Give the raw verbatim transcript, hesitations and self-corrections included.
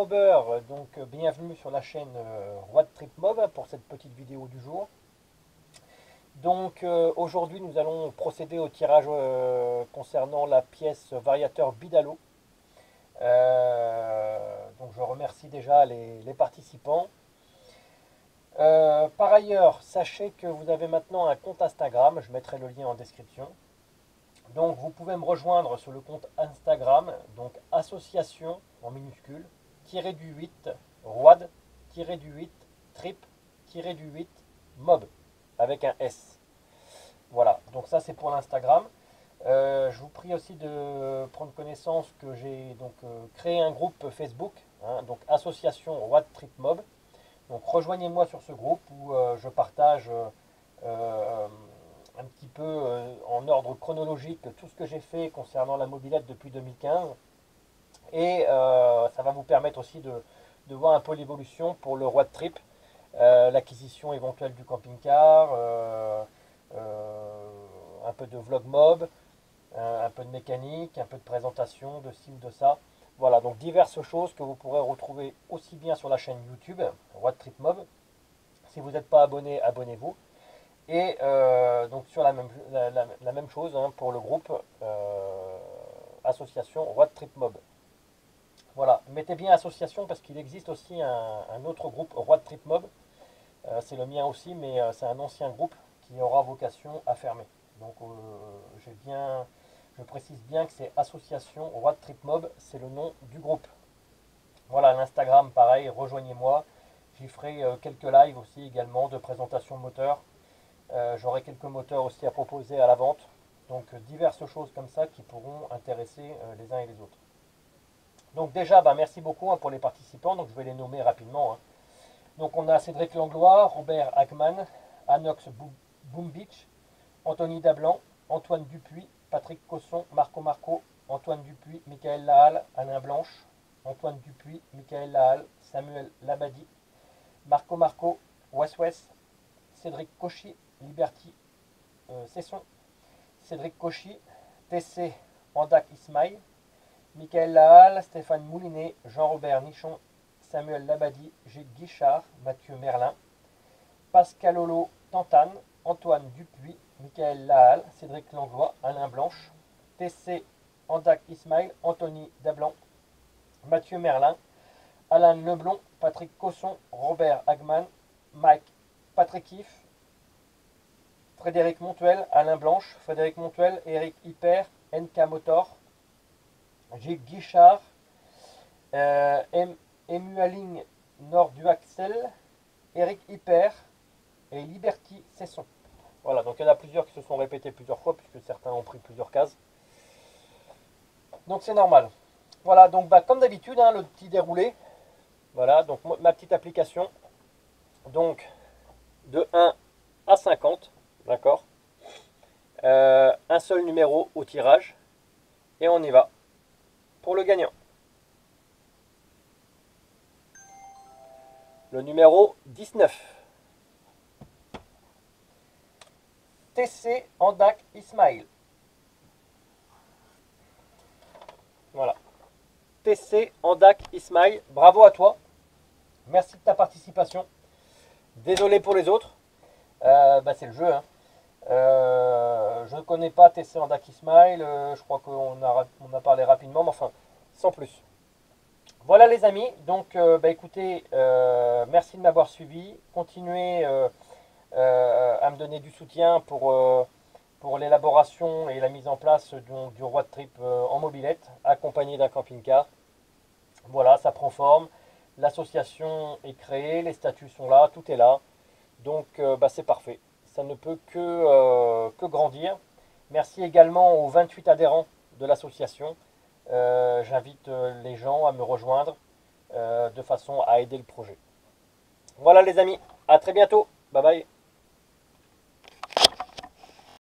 Mobbers, donc bienvenue sur la chaîne Road Trip Mob pour cette petite vidéo du jour. Donc euh, aujourd'hui nous allons procéder au tirage euh, concernant la pièce variateur Bidalot. Euh, donc je remercie déjà les, les participants. Euh, par ailleurs, sachez que vous avez maintenant un compte Instagram, je mettrai le lien en description. Donc vous pouvez me rejoindre sur le compte Instagram, donc association en minuscule, tiré du huit, road, tiré du huit, trip, tiré du huit, mob, avec un S. Voilà, donc ça c'est pour l'Instagram. Euh, je vous prie aussi de prendre connaissance que j'ai donc euh, créé un groupe Facebook, hein, donc association road trip mob. Donc rejoignez-moi sur ce groupe où euh, je partage... Euh, euh, un petit peu euh, en ordre chronologique tout ce que j'ai fait concernant la Mobylette depuis deux mille quinze, et euh, ça va vous permettre aussi de, de voir un peu l'évolution pour le road trip, euh, l'acquisition éventuelle du camping-car, euh, euh, un peu de vlog mob, euh, un peu de mécanique, un peu de présentation de ci ou de ça. Voilà, donc diverses choses que vous pourrez retrouver aussi bien sur la chaîne YouTube Road Trip Mob. Si vous n'êtes pas abonné, abonnez-vous. Et euh, donc sur la même, la, la, la même chose hein, pour le groupe euh, association Road Trip Mob. Voilà, mettez bien association parce qu'il existe aussi un, un autre groupe Road Trip Mob. Euh, c'est le mien aussi, mais euh, c'est un ancien groupe qui aura vocation à fermer. Donc euh, j'ai bien, je précise bien que c'est association Road Trip Mob, c'est le nom du groupe. Voilà, l'Instagram pareil, rejoignez-moi. J'y ferai euh, quelques lives aussi également de présentation moteur. Euh, J'aurai quelques moteurs aussi à proposer à la vente. Donc euh, diverses choses comme ça qui pourront intéresser euh, les uns et les autres. Donc déjà, bah, merci beaucoup hein, pour les participants. Donc je vais les nommer rapidement. Hein. Donc on a Cédric Langlois, Robert Hackman, Anox Boombitch, Anthony Dablan, Antoine Dupuis, Patrick Cosson, Marco Marco, Antoine Dupuis, Michael Lahalle, Alain Blanche, Antoine Dupuis, Michael Lahalle, Samuel Labadie, Marco Marco, West West, Cédric Cauchy, Liberty euh, Cesson, Cédric Cauchy, T C Andac Ismail, Michael Lahalle, Stéphane Moulinet, Jean-Robert Nichon, Samuel Labadie, Gilles Guichard, Mathieu Merlin, Pascal Olo Tantane, Antoine Dupuis, Michael Lahalle, Cédric Langlois, Alain Blanche, T C Andac Ismail, Anthony Dablan, Mathieu Merlin, Alain Leblon, Patrick Cosson, Robert Hagman, Mike Patrick Yves, Frédéric Montuel, Alain Blanche, Frédéric Montuel, Eric Hyper, N K Motor, Gilles Guichard, euh, Emualing Nord du Axel, Eric Hyper et Liberty Cesson. Voilà, donc il y en a plusieurs qui se sont répétés plusieurs fois puisque certains ont pris plusieurs cases. Donc c'est normal. Voilà, donc bah, comme d'habitude, hein, le petit déroulé. Voilà, donc ma petite application. Donc de un à cinquante. D'accord, euh, un seul numéro au tirage et on y va pour le gagnant. Le numéro dix-neuf. T C Andac Ismail. Voilà. T C Andac Ismail, bravo à toi. Merci de ta participation. Désolé pour les autres. Euh, bah c'est le jeu. Hein. Euh, je ne connais pas T C Andac Ismail, euh, je crois qu'on a, on a parlé rapidement, mais enfin, sans plus. Voilà les amis, donc euh, bah, écoutez, euh, merci de m'avoir suivi, continuez euh, euh, à me donner du soutien pour, euh, pour l'élaboration et la mise en place du, du road trip euh, en Mobylette, accompagné d'un camping-car. Voilà, ça prend forme, l'association est créée, les statuts sont là, tout est là, donc euh, bah, c'est parfait. Ça ne peut que, euh, que grandir. Merci également aux vingt-huit adhérents de l'association. Euh, J'invite les gens à me rejoindre euh, de façon à aider le projet. Voilà les amis, à très bientôt. Bye bye.